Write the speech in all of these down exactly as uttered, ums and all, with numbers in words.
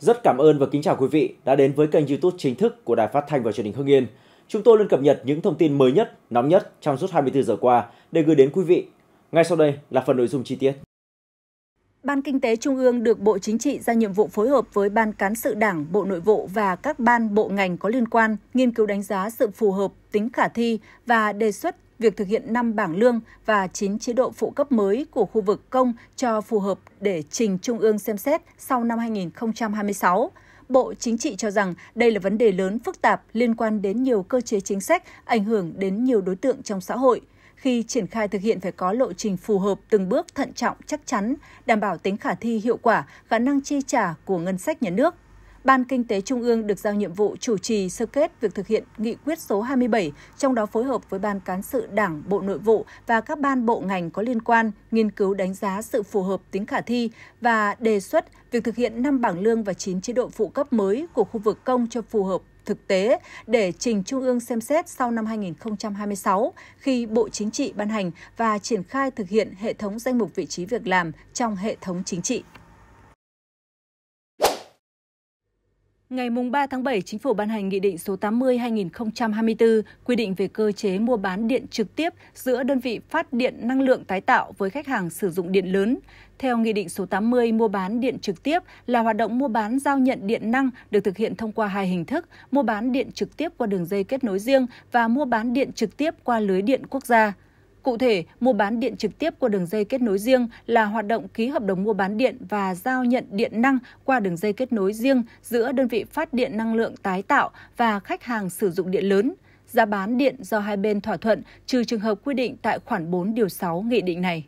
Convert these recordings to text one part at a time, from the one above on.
Rất cảm ơn và kính chào quý vị đã đến với kênh YouTube chính thức của Đài Phát thanh và Truyền hình Hưng Yên. Chúng tôi luôn cập nhật những thông tin mới nhất, nóng nhất trong suốt hai mươi tư giờ qua để gửi đến quý vị. Ngay sau đây là phần nội dung chi tiết. Ban Kinh tế Trung ương được Bộ Chính trị giao nhiệm vụ phối hợp với Ban Cán sự Đảng, Bộ Nội vụ và các ban bộ ngành có liên quan nghiên cứu đánh giá sự phù hợp, tính khả thi và đề xuất việc thực hiện năm bảng lương và chín chế độ phụ cấp mới của khu vực công cho phù hợp để trình Trung ương xem xét sau năm hai nghìn không trăm hai mươi sáu. Bộ Chính trị cho rằng đây là vấn đề lớn phức tạp liên quan đến nhiều cơ chế chính sách, ảnh hưởng đến nhiều đối tượng trong xã hội. Khi triển khai thực hiện phải có lộ trình phù hợp từng bước thận trọng chắc chắn, đảm bảo tính khả thi hiệu quả, khả năng chi trả của ngân sách nhà nước. Ban Kinh tế Trung ương được giao nhiệm vụ chủ trì sơ kết việc thực hiện nghị quyết số hai mươi bảy, trong đó phối hợp với Ban Cán sự Đảng, Bộ Nội vụ và các ban bộ ngành có liên quan, nghiên cứu đánh giá sự phù hợp tính khả thi và đề xuất việc thực hiện năm bảng lương và chín chế độ phụ cấp mới của khu vực công cho phù hợp thực tế để trình Trung ương xem xét sau năm hai nghìn không trăm hai mươi sáu khi Bộ Chính trị ban hành và triển khai thực hiện hệ thống danh mục vị trí việc làm trong hệ thống chính trị. Ngày ba tháng bảy, Chính phủ ban hành Nghị định số tám mươi trên hai nghìn không trăm hai mươi tư quy định về cơ chế mua bán điện trực tiếp giữa đơn vị phát điện năng lượng tái tạo với khách hàng sử dụng điện lớn. Theo Nghị định số tám mươi, mua bán điện trực tiếp là hoạt động mua bán giao nhận điện năng được thực hiện thông qua hai hình thức: mua bán điện trực tiếp qua đường dây kết nối riêng và mua bán điện trực tiếp qua lưới điện quốc gia. Cụ thể, mua bán điện trực tiếp qua đường dây kết nối riêng là hoạt động ký hợp đồng mua bán điện và giao nhận điện năng qua đường dây kết nối riêng giữa đơn vị phát điện năng lượng tái tạo và khách hàng sử dụng điện lớn. Giá bán điện do hai bên thỏa thuận, trừ trường hợp quy định tại khoản bốn điều sáu nghị định này.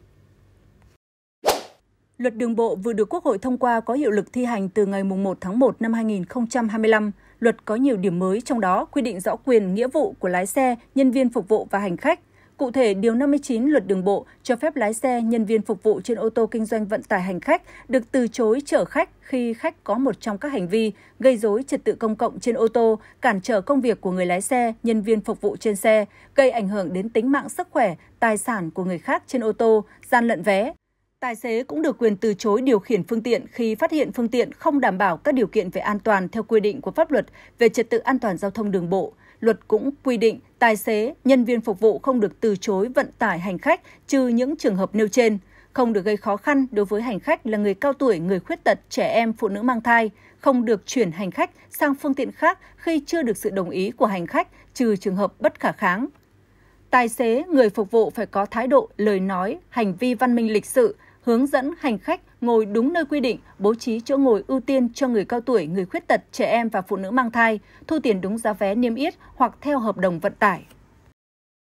Luật đường bộ vừa được Quốc hội thông qua có hiệu lực thi hành từ ngày một tháng một năm hai nghìn không trăm hai mươi lăm. Luật có nhiều điểm mới, trong đó quy định rõ quyền, nghĩa vụ của lái xe, nhân viên phục vụ và hành khách. Cụ thể, điều năm mươi chín Luật Đường bộ cho phép lái xe, nhân viên phục vụ trên ô tô kinh doanh vận tải hành khách được từ chối chở khách khi khách có một trong các hành vi gây rối trật tự công cộng trên ô tô, cản trở công việc của người lái xe, nhân viên phục vụ trên xe, gây ảnh hưởng đến tính mạng, sức khỏe, tài sản của người khác trên ô tô, gian lận vé. Tài xế cũng được quyền từ chối điều khiển phương tiện khi phát hiện phương tiện không đảm bảo các điều kiện về an toàn theo quy định của pháp luật về trật tự an toàn giao thông đường bộ. Luật cũng quy định tài xế, nhân viên phục vụ không được từ chối vận tải hành khách trừ những trường hợp nêu trên, không được gây khó khăn đối với hành khách là người cao tuổi, người khuyết tật, trẻ em, phụ nữ mang thai, không được chuyển hành khách sang phương tiện khác khi chưa được sự đồng ý của hành khách trừ trường hợp bất khả kháng. Tài xế, người phục vụ phải có thái độ, lời nói, hành vi văn minh lịch sự, hướng dẫn hành khách ngồi đúng nơi quy định, bố trí chỗ ngồi ưu tiên cho người cao tuổi, người khuyết tật, trẻ em và phụ nữ mang thai, thu tiền đúng giá vé niêm yết hoặc theo hợp đồng vận tải.